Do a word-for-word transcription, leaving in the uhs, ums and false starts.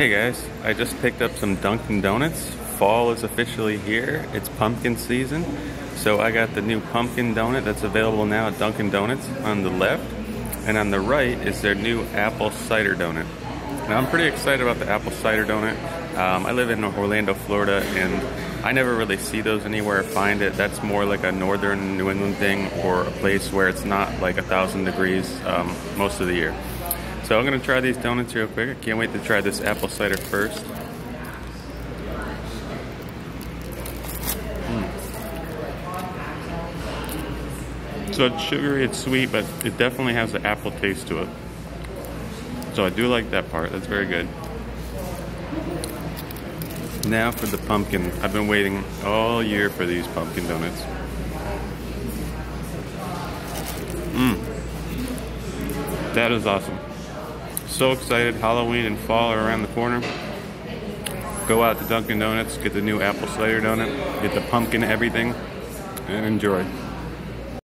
Hey guys, I just picked up some Dunkin' Donuts. Fall is officially here. It's pumpkin season. So I got the new pumpkin donut that's available now at Dunkin' Donuts on the left. And on the right is their new apple cider donut. Now I'm pretty excited about the apple cider donut. Um, I live in Orlando, Florida, and I never really see those anywhere or find it. That's more like a northern New England thing or a place where it's not like a thousand degrees um, most of the year. So I'm gonna try these donuts real quick. I can't wait to try this apple cider first. Mm. So it's sugary, it's sweet, but it definitely has the apple taste to it. So I do like that part, that's very good. Now for the pumpkin. I've been waiting all year for these pumpkin donuts. Mmm. That is awesome. So excited, Halloween and fall are around the corner. Go out to Dunkin' Donuts, get the new apple cider donut, get the pumpkin everything, and enjoy.